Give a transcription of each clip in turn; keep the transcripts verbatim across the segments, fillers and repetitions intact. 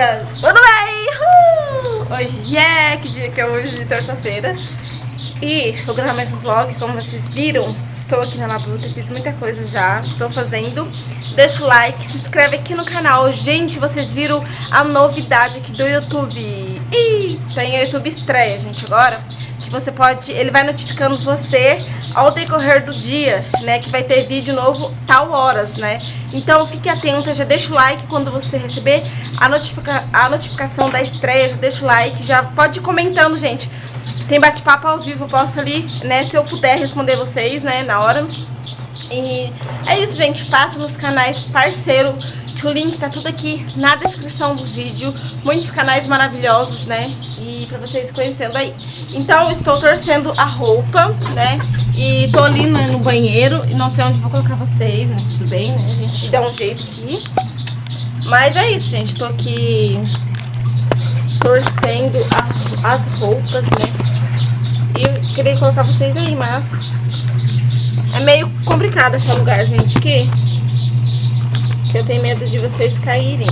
galera, tudo bem? Uh! Hoje é que dia que é hoje, terça-feira. E vou gravar mais um vlog, como vocês viram. Estou aqui na labuta, fiz muita coisa já, estou fazendo. Deixa o like, se inscreve aqui no canal. Gente, vocês viram a novidade aqui do YouTube. Ih, tem o YouTube estreia, gente, agora. Que você pode, ele vai notificando você ao decorrer do dia, né? Que vai ter vídeo novo tal horas, né? Então fique atenta, já deixa o like quando você receber a, notifica, a notificação da estreia. Já deixa o like, já pode ir comentando, gente. Tem bate-papo ao vivo, eu posso ali, né, se eu puder responder vocês, né, na hora. E é isso, gente, passa nos canais parceiro, que o link tá tudo aqui na descrição do vídeo. Muitos canais maravilhosos, né, e pra vocês conhecendo aí. Então, estou torcendo a roupa, né, e tô ali no banheiro, e não sei onde vou colocar vocês, mas tudo bem, né, a gente dá um jeito aqui. Mas é isso, gente, tô aqui torcendo as, as roupas, né? E queria colocar vocês aí, mas é meio complicado achar lugar, gente, que, que eu tenho medo de vocês caírem.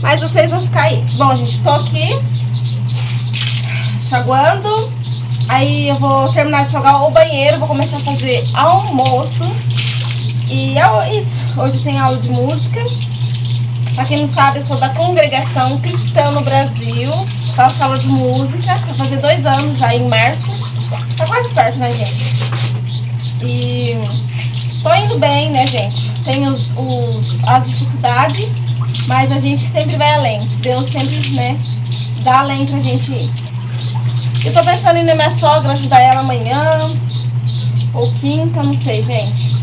Mas vocês vão ficar aí. Bom, gente, tô aqui enxaguando. Aí eu vou terminar de jogar o banheiro, vou começar a fazer almoço. E é isso. Hoje tem aula de música. Pra quem não sabe, eu sou da Congregação Cristã no Brasil. Faço aula de música. Vai fazer dois anos já, em março. Tá quase perto, né, gente? E tô indo bem, né, gente? Tem os, os, as dificuldades, mas a gente sempre vai além. Deus sempre, né, dá além pra gente ir. Eu tô pensando em ir na minha sogra, ajudar ela amanhã. Ou quinta, não sei, gente.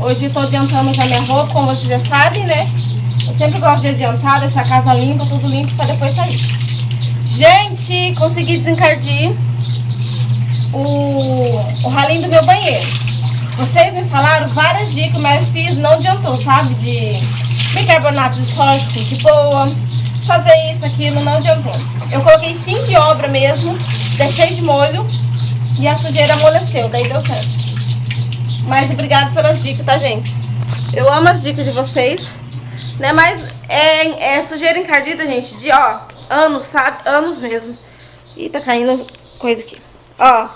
Hoje eu tô adiantando já minha roupa, como vocês já sabem, né? Eu sempre gosto de adiantar, deixar a casa limpa, tudo limpo, pra depois sair. Gente, consegui desencardir o, o ralinho do meu banheiro. Vocês me falaram várias dicas, mas eu fiz, não adiantou, sabe? De bicarbonato de sódio, de boa, fazer isso, aquilo, não adiantou. Eu coloquei fim de obra mesmo, deixei de molho e a sujeira amoleceu, daí deu certo. Mas obrigado pelas dicas, tá, gente? Eu amo as dicas de vocês. Né, mas é, é sujeira encardida, gente, de, ó, anos, sabe? Anos mesmo. E tá caindo coisa aqui. Ó,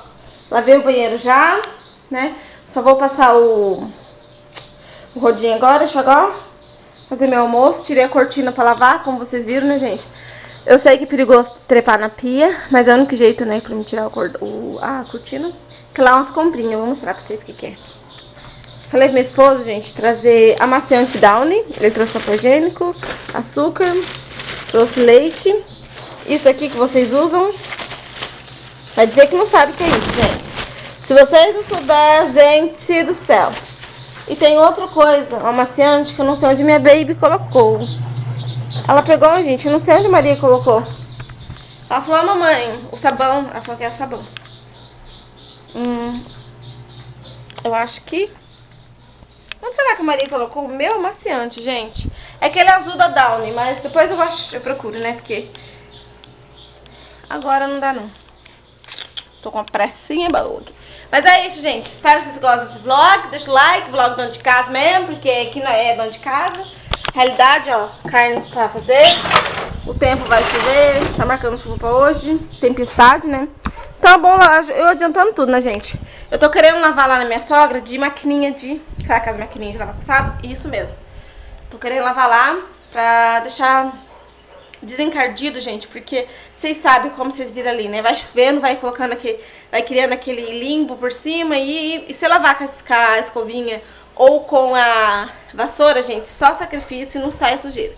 lavei o banheiro já, né? Só vou passar o, o rodinho agora, deixa eu agora fazer meu almoço. Tirei a cortina pra lavar, como vocês viram, né, gente? Eu sei que é perigoso trepar na pia, mas é o único jeito, né, pra me tirar o, o, a cortina. Que lá umas comprinhas, eu vou mostrar pra vocês o que que é. Falei pro meu esposo, gente, trazer amaciante Downy, ele trouxe sapogênico, açúcar, trouxe leite. Isso aqui que vocês usam, vai dizer que não sabe o que é isso, gente. Se vocês não souberem, gente do céu. E tem outra coisa, um amaciante que eu não sei onde minha baby colocou. Ela pegou, gente, eu não sei onde a Maria colocou. Ela falou, ah, mamãe, o sabão, ela falou que é o sabão. Hum, eu acho que... Onde será que a Maria colocou o meu amaciante, gente? É aquele azul da Downy, mas depois eu, acho, eu procuro, né? Porque agora não dá, não. Tô com uma pressinha boa aqui. Mas é isso, gente. Espero que vocês gostem desse vlog. Deixa o like, vlog dono de casa mesmo, porque aqui não é dono de casa. Realidade, ó, carne pra fazer. O tempo vai chover. Tá marcando chuva pra hoje. Tempestade, né? Tá bom, eu adiantando tudo, né, gente? Eu tô querendo lavar lá na minha sogra de maquininha de... Será que as maquininhas de lavar passado? Isso mesmo. Tô querendo lavar lá pra deixar desencardido, gente. Porque vocês sabem como vocês viram ali, né? Vai chovendo, vai colocando aquele... Vai criando aquele limbo por cima. E, e se lavar com a escovinha ou com a vassoura, gente, só sacrifício e não sai sujeira.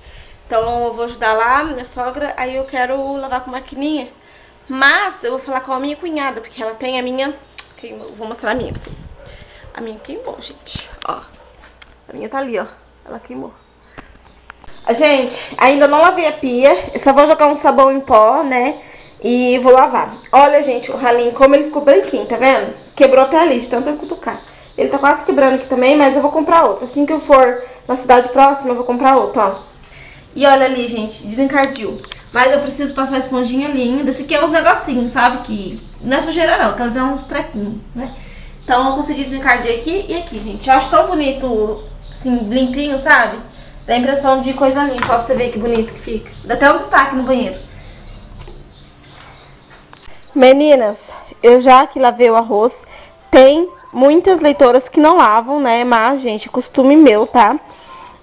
Então eu vou ajudar lá minha sogra. Aí eu quero lavar com maquininha. Mas eu vou falar com a minha cunhada, porque ela tem a minha... Eu vou mostrar a minha pra vocês. A minha queimou, gente. Ó. A minha tá ali, ó. Ela queimou. Gente, ainda não lavei a pia. Eu só vou jogar um sabão em pó, né? E vou lavar. Olha, gente, o ralinho, como ele ficou branquinho, tá vendo? Quebrou até ali, tanto eu cutucar. Ele tá quase quebrando aqui também, mas eu vou comprar outro. Assim que eu for na cidade próxima, eu vou comprar outro, ó. E olha ali, gente, desencardiu. Mas eu preciso passar a esponjinha ali ainda. Fiquei uns negocinhos, sabe? Que não é sujeira não, que elas dão uns trequinhos, né? Então eu consegui desencardir aqui e aqui, gente. Eu acho tão bonito, assim, limpinho, sabe? Dá a impressão de coisa limpa, pra você ver que bonito que fica. Dá até um destaque no banheiro. Meninas, eu já que lavei o arroz. Tem muitas leitoras que não lavam, né? Mas, gente, costume meu, tá?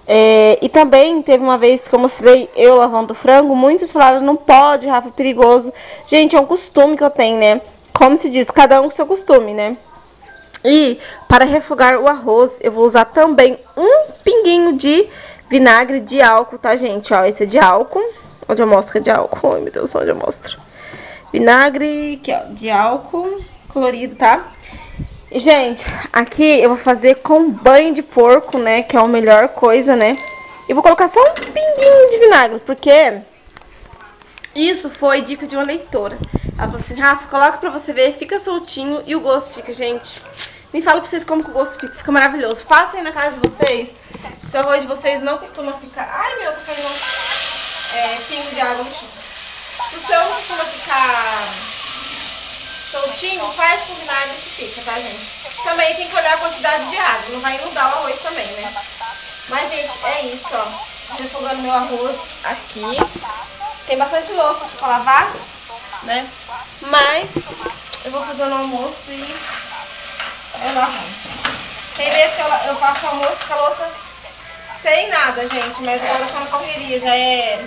É, e também teve uma vez que eu mostrei eu lavando frango. Muitos falaram, não pode, Rafa, é perigoso. Gente, é um costume que eu tenho, né? Como se diz, cada um com seu costume, né? E para refogar o arroz, eu vou usar também um pinguinho de vinagre de álcool, tá, gente? Ó, esse é de álcool. Onde eu mostro é de álcool? Ai, meu Deus, onde eu mostro? Vinagre aqui, ó, de álcool colorido, tá? E, gente, aqui eu vou fazer com banho de porco, né? Que é a melhor coisa, né? E vou colocar só um pinguinho de vinagre, porque isso foi dica de uma leitora. Ela falou assim, Rafa, coloca pra você ver, fica soltinho e o gosto fica, gente. Nem falo pra vocês como que o gosto fica, fica maravilhoso. Façam na casa de vocês, se o arroz de vocês não costuma ficar... Ai, meu, tô fazendo um pingo de água no chão. Se o seu não costuma ficar soltinho, faz com vinagre que fica, tá, gente? Também tem que olhar a quantidade de água, não vai inundar o arroz também, né? Mas, gente, é isso, ó. Refogando meu arroz aqui. Tem bastante louça pra lavar, né? Mas eu vou fazer o almoço e eu lavo. Tem vezes que eu, eu faço o almoço com a louça sem nada, gente. Mas agora eu tô na correria, já é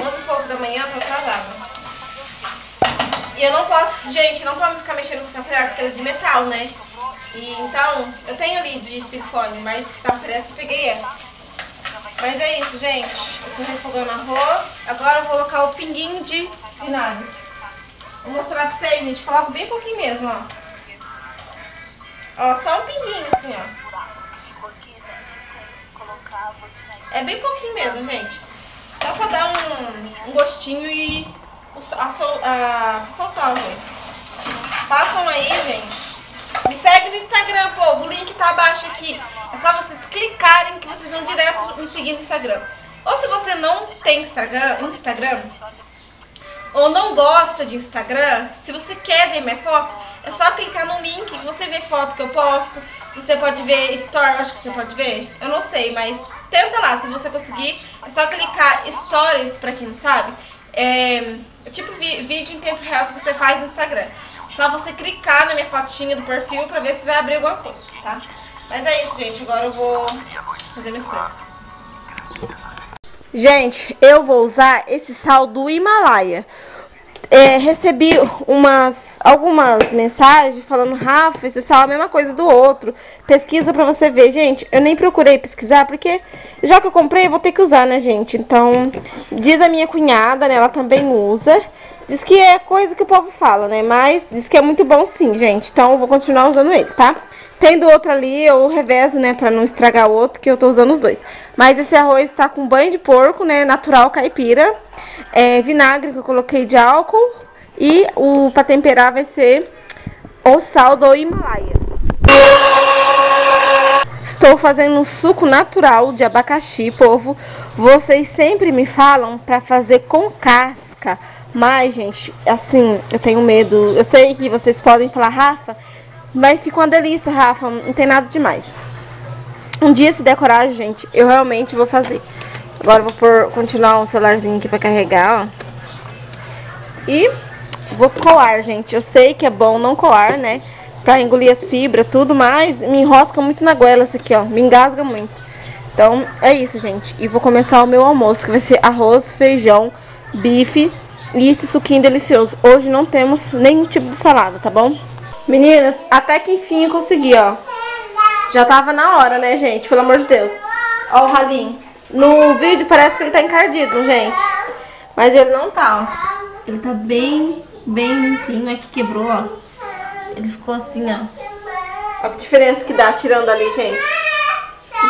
onze e pouco da manhã, tô atrasada. E eu não posso, gente, não posso ficar mexendo com essa friaca de metal, né? E então, eu tenho ali de silicone, mas tá fresca, eu peguei essa. Mas é isso, gente. Eu tô refogando arroz. Agora eu vou colocar o pinguinho de vinagre. Vou mostrar pra vocês, gente. Coloco bem pouquinho mesmo, ó. Ó, só um pinguinho assim, ó. É bem pouquinho mesmo, gente. Só pra dar um, um gostinho e a, a, a soltar o arroz. Passam aí, gente. Me segue no Instagram, povo. O link tá abaixo aqui. É só vocês clicarem que vocês vão direto me seguir no Instagram. Ou se você não tem Instagram, Instagram ou não gosta de Instagram, se você quer ver minha foto, é só clicar no link e você vê foto que eu posto. Você pode ver stories, acho que você pode ver. Eu não sei, mas tenta lá. Se você conseguir, é só clicar stories, pra quem não sabe. É tipo vídeo em tempo real que você faz no Instagram. Só você clicar na minha fotinha do perfil pra ver se vai abrir alguma coisa, tá? Mas é isso, gente. Agora eu vou fazer minha coisa. Gente, eu vou usar esse sal do Himalaia. É, recebi umas, algumas mensagens falando, Rafa, esse sal é a mesma coisa do outro. Pesquisa pra você ver. Gente, eu nem procurei pesquisar, porque já que eu comprei, eu vou ter que usar, né, gente? Então, diz a minha cunhada, né, ela também usa. Diz que é coisa que o povo fala, né, mas diz que é muito bom sim, gente. Então, eu vou continuar usando ele, tá? Tendo outro ali, eu revezo, né, pra não estragar o outro, que eu tô usando os dois. Mas esse arroz tá com banho de porco, né, natural caipira. É, vinagre que eu coloquei de álcool. E o pra temperar vai ser o sal do Himalaia. Estou fazendo um suco natural de abacaxi, povo. Vocês sempre me falam pra fazer com casca. Mas, gente, assim, eu tenho medo. Eu sei que vocês podem falar, Rafa... Mas fica uma delícia, Rafa, não tem nada demais. Um dia, se der coragem, gente, eu realmente vou fazer. Agora eu vou por, continuar o celularzinho aqui pra carregar, ó. E vou coar, gente. Eu sei que é bom não coar, né? Pra engolir as fibras, tudo, mas me enrosca muito na goela isso aqui, ó. Me engasga muito. Então, é isso, gente. E vou começar o meu almoço, que vai ser arroz, feijão, bife e esse suquinho delicioso. Hoje não temos nenhum tipo de salada, tá bom? Meninas, até que enfim eu consegui, ó. Já tava na hora, né, gente? Pelo amor de Deus. Ó o ralinho. No vídeo parece que ele tá encardido, gente. Mas ele não tá, ó. Ele tá bem, bem limpinho. É que quebrou, ó. Ele ficou assim, ó. Ó que diferença que dá tirando ali, gente.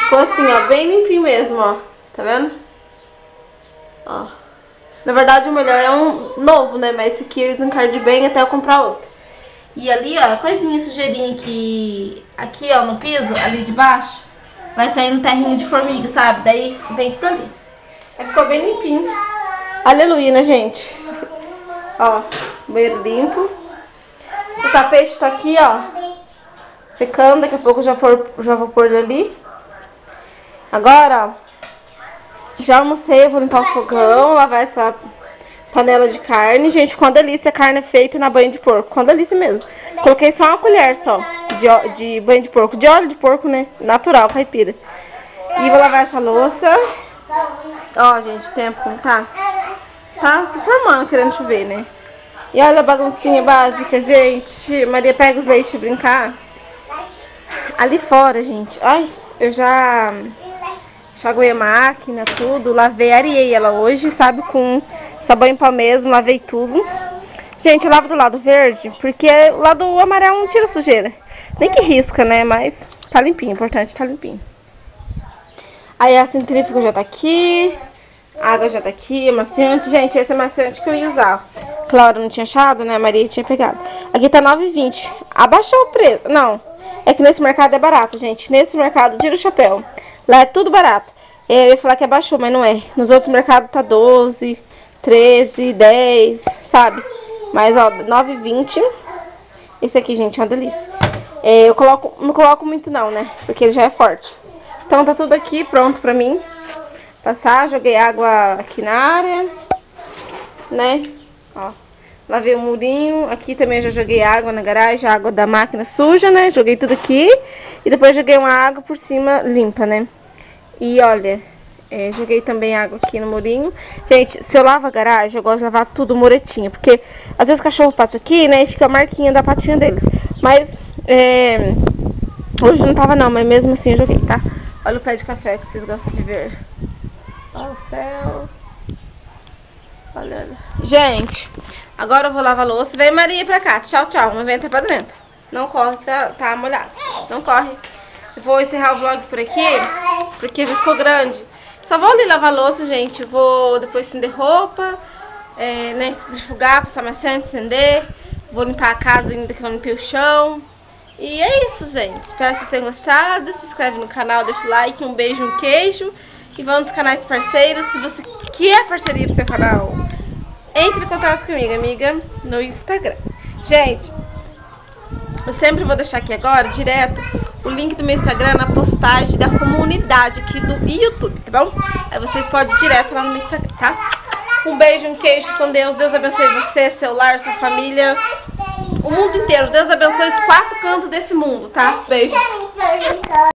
Ficou assim, ó. Bem limpinho mesmo, ó. Tá vendo? Ó. Na verdade, o melhor é um novo, né? Mas esse aqui eu desencardi bem até eu comprar outro. E ali, ó, coisinha sujeirinha que... Aqui, ó, no piso, ali de baixo, vai saindo terrinho de formiga, sabe? Daí vem tudo ali. Aí ficou bem limpinho. Aleluia, né, gente? Ó, banheiro limpo. O tapete tá aqui, ó, secando. Daqui a pouco eu já, for, já vou pôr ele ali. Agora, ó, Já almocei, eu vou limpar o fogão, lavar essa panela de carne. Gente, com a delícia, a carne é feita na banha de porco. Com a delícia mesmo. Coloquei só uma colher só de, de banho de porco. De óleo de porco, né? Natural, caipira. E vou lavar essa louça. Ó, gente, o tempo como tá? Tá se formando, querendo chover, né? E olha a baguncinha básica, gente. Maria pega os leite pra brincar. Ali fora, gente. Ai, eu já enxaguei a máquina, tudo. Lavei, areei ela hoje, sabe? Com sabão em pó mesmo, lavei tudo. Gente, eu lavo do lado verde, porque o lado amarelo não tira sujeira. Nem que risca, né? Mas tá limpinho, importante tá limpinho. Aí a centrífuga já tá aqui. A água já tá aqui, maciante. Gente, esse é maciante que eu ia usar. Claro, não tinha achado, né? A Maria tinha pegado. Aqui tá nove e vinte. Abaixou o preço. Não, é que nesse mercado é barato, gente. Nesse mercado, tira o chapéu. Lá é tudo barato. Eu ia falar que abaixou, mas não é. Nos outros mercados tá doze, treze, dez, sabe? Mas, ó, nove e vinte. Esse aqui, gente, é uma delícia. Eu coloco, não coloco muito não, né? Porque ele já é forte. Então tá tudo aqui pronto pra mim passar. Joguei água aqui na área, né? Ó, lavei o murinho. Aqui também já joguei água na garagem, água da máquina suja, né? Joguei tudo aqui. E depois joguei uma água por cima limpa, né? E olha, é, joguei também água aqui no murinho. Gente, se eu lavo a garagem, eu gosto de lavar tudo muretinho, porque às vezes o cachorro passa aqui, né? E fica a marquinha da patinha deles. Mas, é, hoje não tava não, mas mesmo assim eu joguei, tá? Olha o pé de café que vocês gostam de ver. Olha o céu. Olha, olha. Gente, agora eu vou lavar a louça. Vem Maria pra cá. Tchau, tchau. Não vem entrar pra dentro. Não corre, tá, tá molhado. Não corre. Vou encerrar o vlog por aqui, porque já ficou grande. Só vou ali lavar a louça, gente. Vou depois estender roupa, é, né, desfugar, passar maçante, estender. Vou limpar a casa ainda que não limpei o chão. E é isso, gente. Espero que vocês tenham gostado. Se inscreve no canal, deixa o like. Um beijo, um queijo. E vamos nos canais parceiros. Se você quer parceria pro seu canal, entre em contato comigo, amiga, no Instagram. Gente, eu sempre vou deixar aqui agora, direto, o link do meu Instagram na postagem da comunidade aqui do YouTube, tá bom? Aí vocês podem ir direto lá no meu Instagram, tá? Um beijo, um queijo, com Deus. Deus abençoe você, seu lar, sua família, o mundo inteiro. Deus abençoe os quatro cantos desse mundo, tá? Beijo.